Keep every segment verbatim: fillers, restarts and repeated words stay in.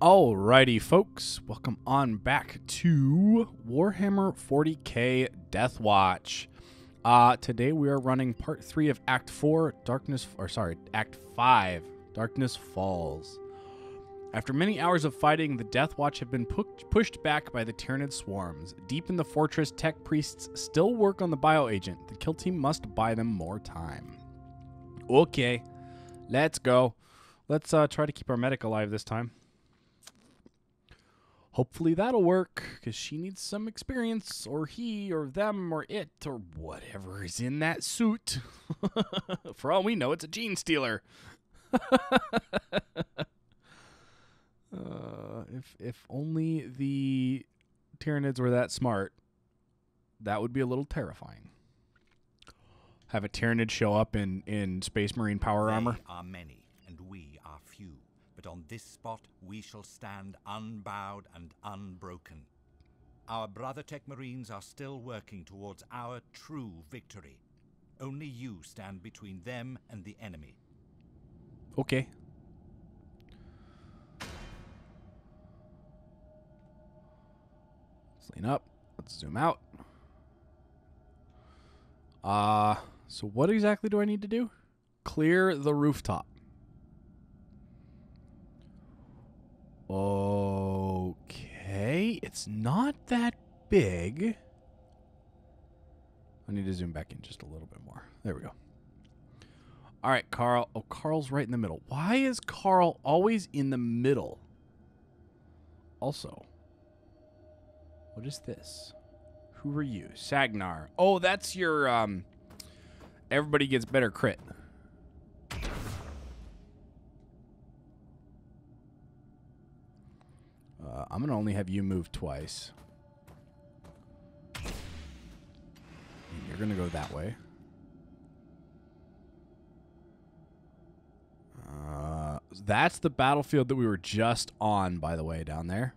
Alrighty, folks, welcome on back to Warhammer forty K Death Watch. Uh, today we are running part three of Act Four, Darkness, or sorry, Act Five, Darkness Falls. After many hours of fighting, the Death Watch have been pu pushed back by the Tyranid swarms. Deep in the fortress, tech priests still work on the bio-agent. The kill team must buy them more time. Okay, let's go. Let's uh, try to keep our medic alive this time. Hopefully that'll work, because she needs some experience, or he, or them, or it, or whatever is in that suit. For all we know, it's a gene stealer. Uh, if if only the Tyranids were that smart, that would be a little terrifying. Have a Tyranid show up in, in Space Marine power armor. They are many, and we are few. But on this spot, we shall stand unbowed and unbroken. Our brother Tech Marines are still working towards our true victory. Only you stand between them and the enemy. Okay. Clean up. Let's zoom out. Uh, so what exactly do I need to do? Clear the rooftop. Okay. It's not that big. I need to zoom back in just a little bit more. There we go. All right, Carl. Oh, Carl's right in the middle. Why is Carl always in the middle? Also, what is this? Who are you? Sagnar. Oh, that's your, um, everybody gets better crit. Uh, I'm going to only have you move twice. And you're going to go that way. Uh, that's the battlefield that we were just on, by the way, down there.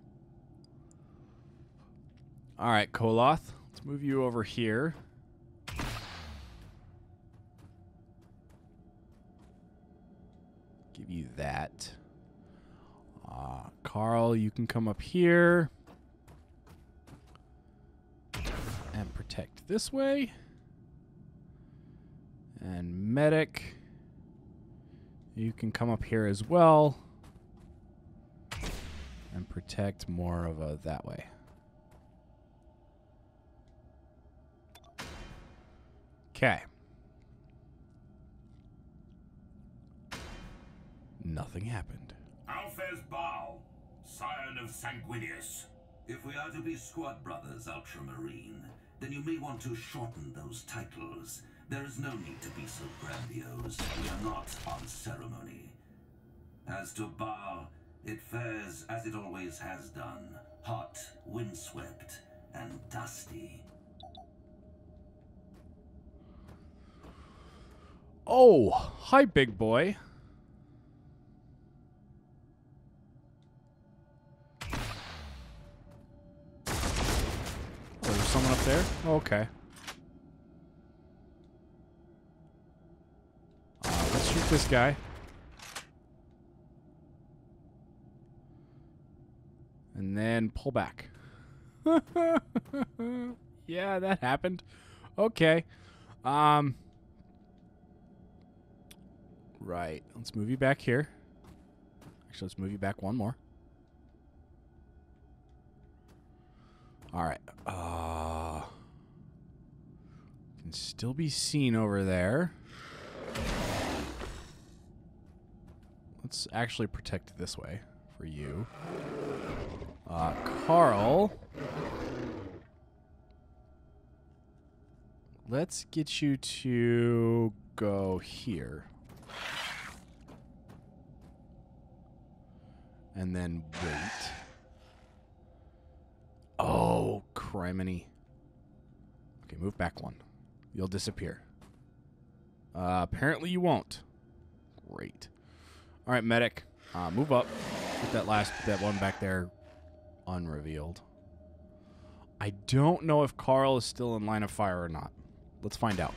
All right, Koloth, let's move you over here. Give you that. Uh, Carl, you can come up here. And protect this way. And Medic, you can come up here as well. And protect more of a that way. Okay. Nothing happened. Alpha's Baal, Scion of Sanguinius. If we are to be squad brothers, Ultramarine, then you may want to shorten those titles. There is no need to be so grandiose. We are not on ceremony. As to Baal, it fares as it always has done. Hot, windswept, and dusty. Oh, hi, big boy. Oh, there's someone up there? Oh, okay. Uh, let's shoot this guy. And then pull back. Yeah, that happened. Okay. Um... Right. Let's move you back here. Actually, let's move you back one more. All right. Uh, can still be seen over there. Let's actually protect this way for you. Uh, Carl. Let's get you to go here. And then wait. Oh, criminy. Okay, move back one. You'll disappear. Uh, apparently you won't. Great. All right, medic. Uh, move up. Get that last, that one back there unrevealed. I don't know if Carl is still in line of fire or not. Let's find out.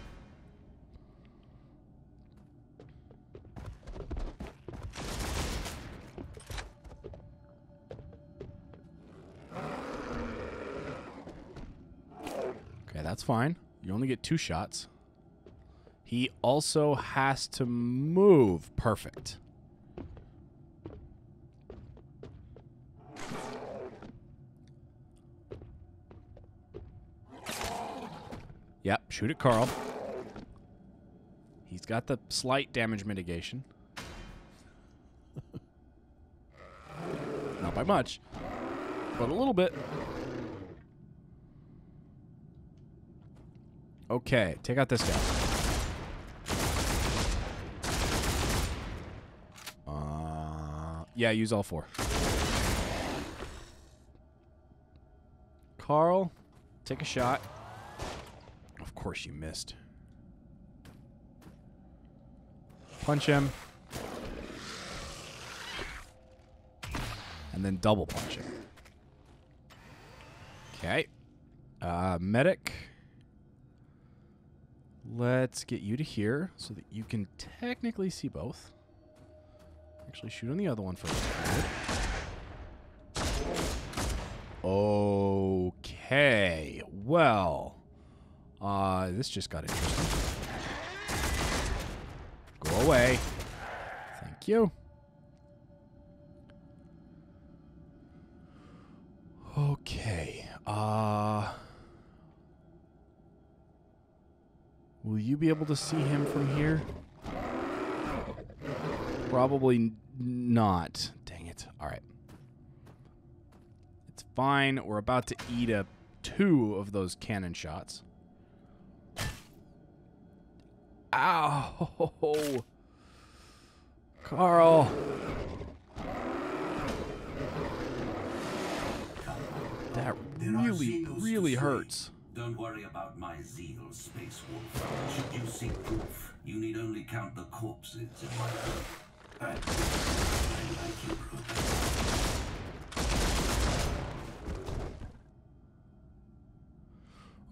That's fine. You only get two shots. He also has to move. Perfect. Yep, shoot at Carl. He's got the slight damage mitigation. Not by much, but a little bit. Okay, take out this guy. Uh, yeah, use all four. Carl, take a shot. Of course you missed. Punch him. And then double punch him. Okay. Uh, medic. Let's get you to here so that you can technically see both. Actually, shoot on the other one first. Okay. Well. Uh, this just got interesting. Go away. Thank you. Okay. Uh, will you be able to see him from here? Probably not. Dang it. All right. It's fine. We're about to eat up two of those cannon shots. Ow! Carl! That really, really hurts. Don't worry about my zeal, Space Wolf. Should you seek proof, you need only count the corpses in my hand.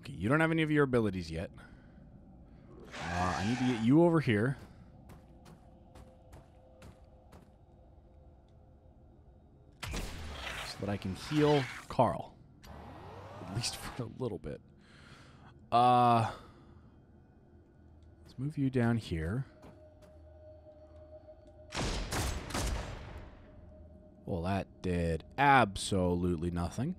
Okay, you don't have any of your abilities yet. Uh, I need to get you over here. So that I can heal Carl. At least for a little bit. Uh, let's move you down here. Well, that did absolutely nothing.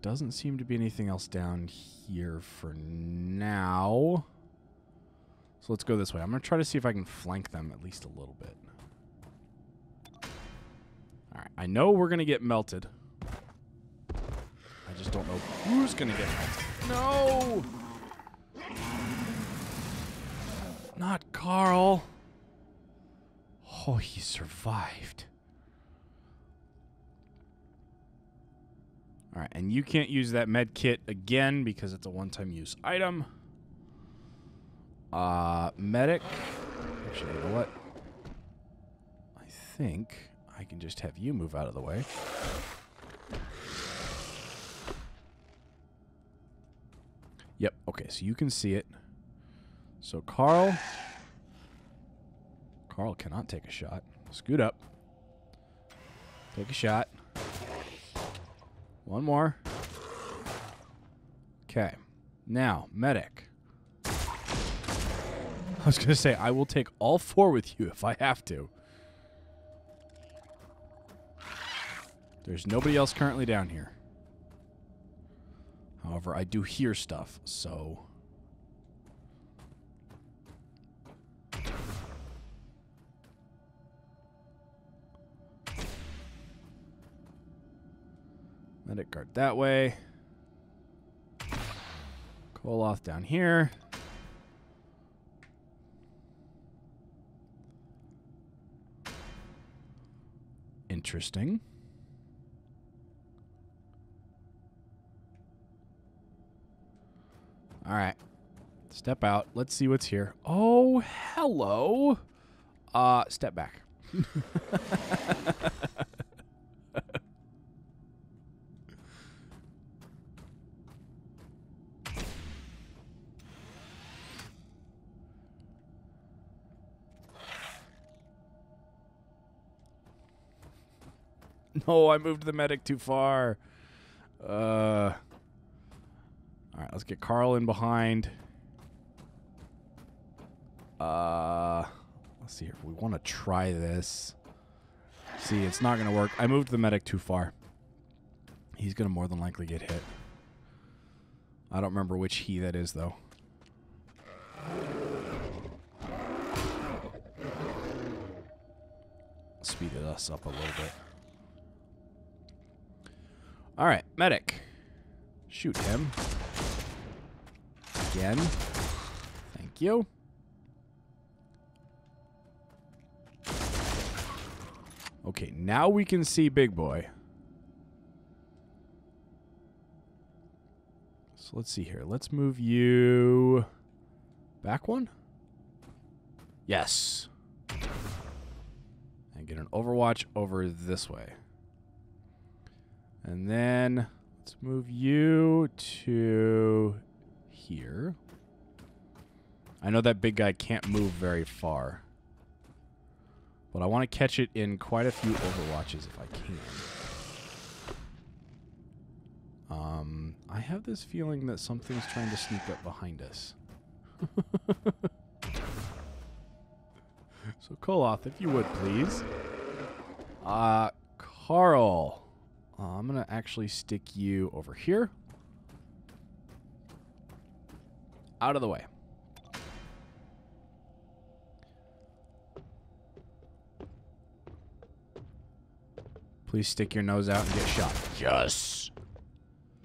Doesn't seem to be anything else down here for now. So let's go this way. I'm going to try to see if I can flank them at least a little bit. All right. I know we're going to get melted. I just don't know who's going to get melted. No! Not Carl. Oh, he survived. All right, and you can't use that med kit again because it's a one-time use item. Uh, medic. Actually, you know what? I think I can just have you move out of the way. Yep, okay, so you can see it. So Carl. Carl cannot take a shot. Scoot up. Take a shot. One more. Okay. Now, medic. I was going to say, I will take all four with you if I have to. There's nobody else currently down here. However, I do hear stuff, so... Medic guard that way. Koloth down here. Interesting. All right. Step out. Let's see what's here. Oh, hello. Uh, step back. No, I moved the medic too far. Uh, all right, let's get Carl in behind. Uh, let's see here. We want to try this. See, it's not going to work. I moved the medic too far. He's going to more than likely get hit. I don't remember which he that is, though. Speeded us up a little bit. All right, medic. Shoot him. Again. Thank you. Okay, now we can see big boy. So let's see here. Let's move you back one. Yes. And get an overwatch over this way. And then let's move you to here. I know that big guy can't move very far. But I want to catch it in quite a few overwatches if I can. Um, I have this feeling that something's trying to sneak up behind us. So, Koloth, if you would, please. Uh, Carl. Uh, I'm going to actually stick you over here. Out of the way. Please stick your nose out and get shot. Yes!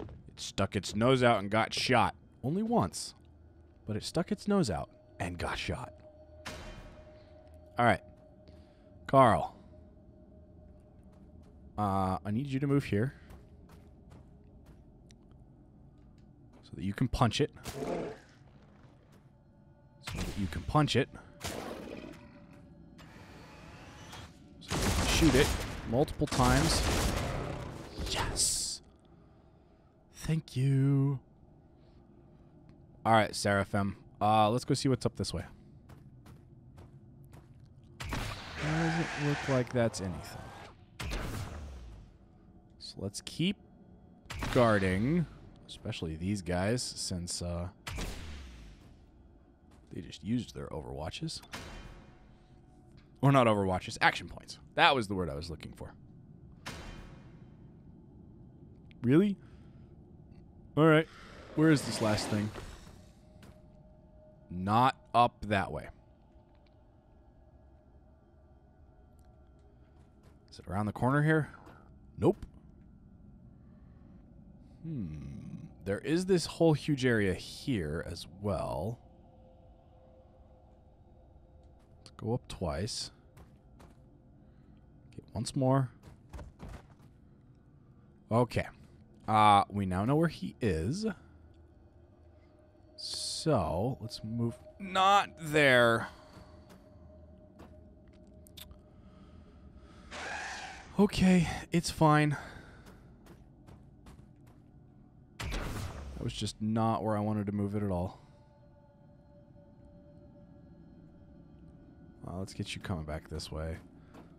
It stuck its nose out and got shot. Only once. But it stuck its nose out and got shot. Alright. Carl. Uh, I need you to move here. So that you can punch it. So that you can punch it. So you can shoot it. Multiple times. Yes. Thank you. All right, Seraphim. Uh, let's go see what's up this way. Doesn't look like that's anything. So let's keep guarding, especially these guys, since uh, they just used their overwatches. Or not overwatches, action points. That was the word I was looking for. Really? Alright. Where is this last thing? Not up that way. Is it around the corner here? Nope. Hmm. There is this whole huge area here as well. Go up twice. Okay, once more. Okay. Uh, we now know where he is. So, let's move. Not there. Okay, it's fine. That was just not where I wanted to move it at all. Uh, let's get you coming back this way.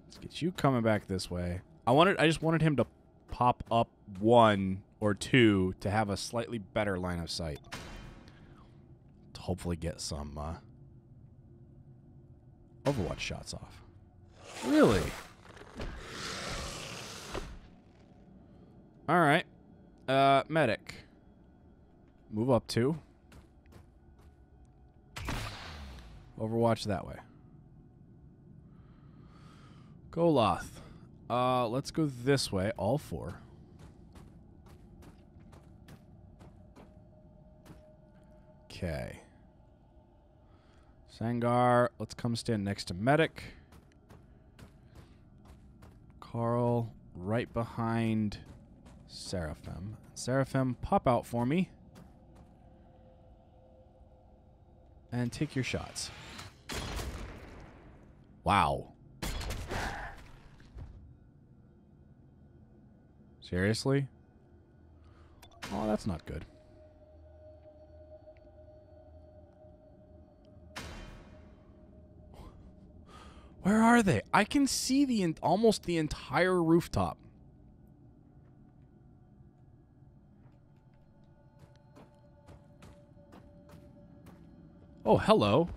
Let's get you coming back this way. I wanted, I just wanted him to pop up one or two to have a slightly better line of sight. To hopefully get some uh, Overwatch shots off. Really? All right. Uh, medic. Move up two. Overwatch that way. Koloth. Uh, let's go this way. All four. Okay. Sagnar. Let's come stand next to medic. Carl, right behind Seraphim. Seraphim, pop out for me. And take your shots. Wow. Seriously? Oh, that's not good. Where are they? I can see the in almost the entire rooftop. Oh, hello.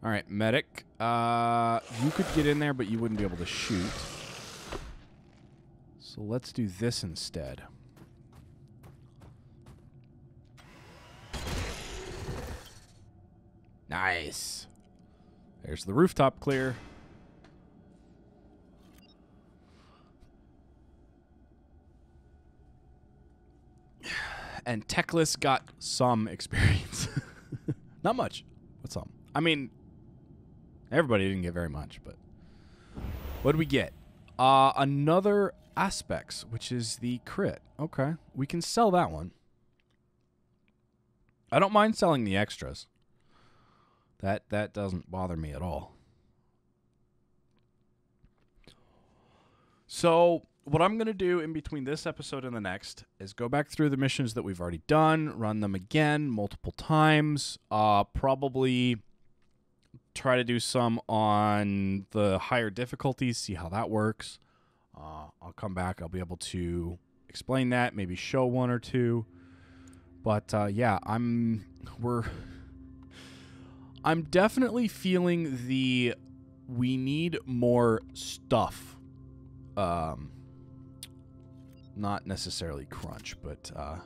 All right, medic. Uh, you could get in there, but you wouldn't be able to shoot. So let's do this instead. Nice. There's the rooftop clear. And Teklis got some experience. Not much, but some. I mean, everybody didn't get very much, but what did we get? Uh, another aspects, which is the crit. Okay, we can sell that one. I don't mind selling the extras. That that doesn't bother me at all. So what I'm going to do in between this episode and the next is go back through the missions that we've already done, run them again multiple times, uh, probably try to do some on the higher difficulties, see how that works. Uh, I'll come back. I'll be able to explain that, maybe show one or two. But uh, yeah, I'm we're... I'm definitely feeling the we need more stuff. Um, not necessarily crunch, but uh,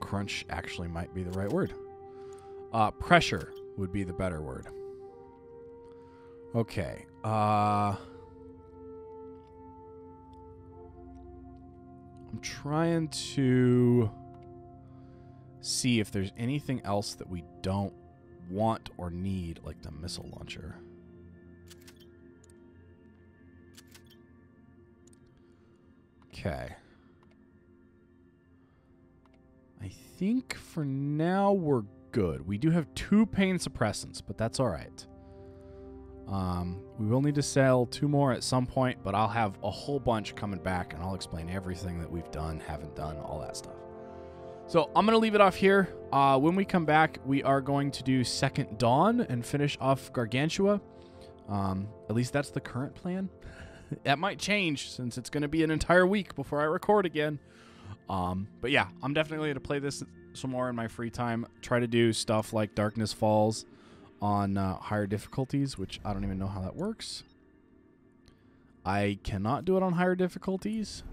crunch actually might be the right word. Uh, pressure would be the better word. Okay. Uh, I'm trying to see if there's anything else that we don't want or need, like the missile launcher. Okay. I think for now we're good. We do have two pain suppressants, but that's all right. Um, we will need to sell two more at some point, but I'll have a whole bunch coming back, and I'll explain everything that we've done, haven't done, all that stuff. So I'm going to leave it off here. Uh, when we come back, we are going to do Second Dawn and finish off Gargantua. Um, at least that's the current plan. That might change since it's going to be an entire week before I record again. Um, but yeah, I'm definitely going to play this some more in my free time. Try to do stuff like Darkness Falls on uh, higher difficulties, which I don't even know how that works. I cannot do it on higher difficulties.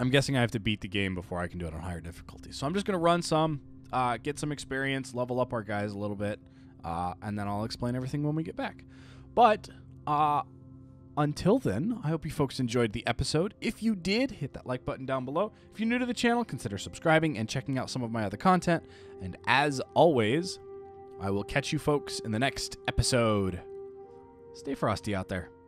I'm guessing I have to beat the game before I can do it on higher difficulty. So I'm just going to run some, uh, get some experience, level up our guys a little bit, uh, and then I'll explain everything when we get back. But uh, until then, I hope you folks enjoyed the episode. If you did, hit that like button down below. If you're new to the channel, consider subscribing and checking out some of my other content. And as always, I will catch you folks in the next episode. Stay frosty out there.